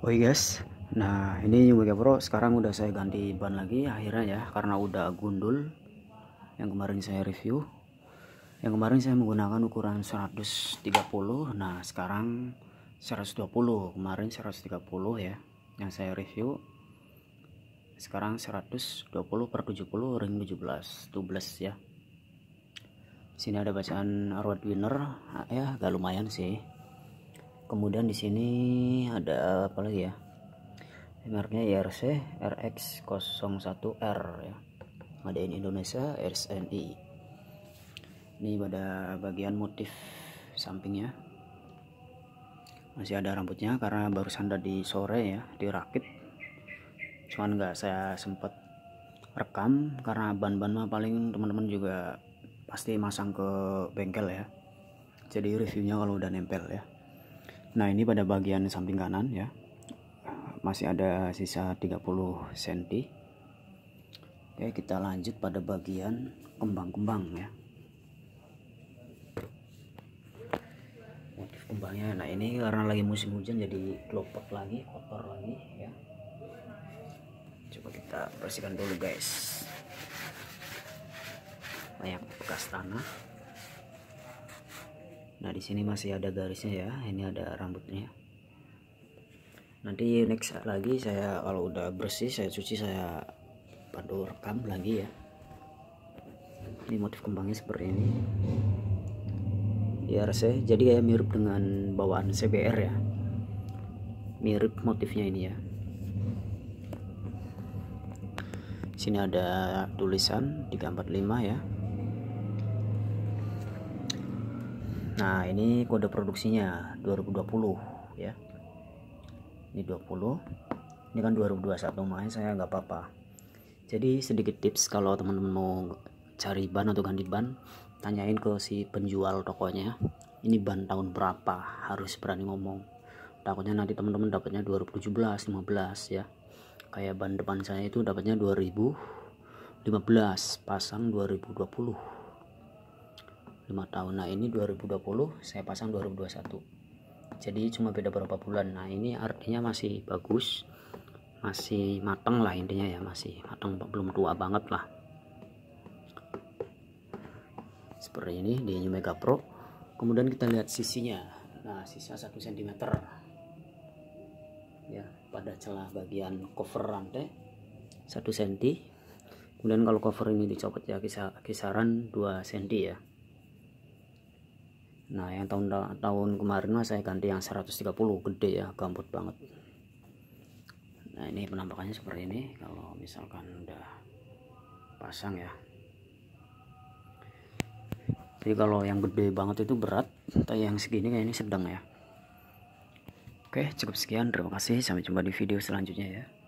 Oke guys, nah ini New Mega Pro sekarang udah saya ganti ban lagi akhirnya ya, karena udah gundul yang kemarin saya review. Yang kemarin saya menggunakan ukuran 130, nah sekarang 120, kemarin 130 ya yang saya review. Sekarang 120/70 ring 12 ya. Sini ada bacaan road winner ya, agak lumayan sih. Kemudian di sini ada apa lagi ya? Merknya IRC RX01R ya. Made in Indonesia, RSNI. Ini pada bagian motif sampingnya. Masih ada rambutnya karena barusan tadi sore ya dirakit. Cuman nggak saya sempat rekam karena ban-ban mah paling teman-teman juga pasti masang ke bengkel ya. Jadi reviewnya kalau udah nempel ya. Nah ini pada bagian samping kanan ya, masih ada sisa 30 cm. Oke, kita lanjut pada bagian kembang-kembang ya, motif kembangnya. Nah ini karena lagi musim hujan jadi kelopak lagi, kotor lagi ya. Coba kita bersihkan dulu guys, banyak bekas tanah. Nah di sini masih ada garisnya ya, ini ada rambutnya. Nanti next lagi saya kalau udah bersih saya cuci, saya pandu rekam lagi ya. Ini motif kembangnya seperti ini. IRC jadi kayak mirip dengan bawaan CBR ya, mirip motifnya ini ya. Sini ada tulisan 345 ya. Nah ini kode produksinya 2020 ya, ini 20, ini kan 2021, makanya saya nggak apa-apa. Jadi sedikit tips kalau teman-teman mau cari ban atau ganti ban, tanyain ke si penjual tokonya ini ban tahun berapa, harus berani ngomong. Takutnya nanti teman-teman dapatnya 2017 15 ya. Kayak ban depan saya itu dapatnya 2015, pasang 2020, 5 tahun. Nah ini 2020 saya pasang 2021, jadi cuma beda berapa bulan. Nah ini artinya masih bagus, masih matang lah intinya ya, masih matang, belum tua banget lah. Seperti ini di New Mega Pro. Kemudian kita lihat sisinya. Nah sisa 1 cm ya, pada celah bagian cover rantai 1 cm. Kemudian kalau cover ini dicopot ya, kisaran 2 cm ya. Nah yang tahun kemarin mas saya ganti yang 130, gede ya, gambut banget. Nah ini penampakannya seperti ini kalau misalkan udah pasang ya. Jadi kalau yang gede banget itu berat, atau yang segini kayak ini sedang ya. Oke, cukup sekian, terima kasih, sampai jumpa di video selanjutnya ya.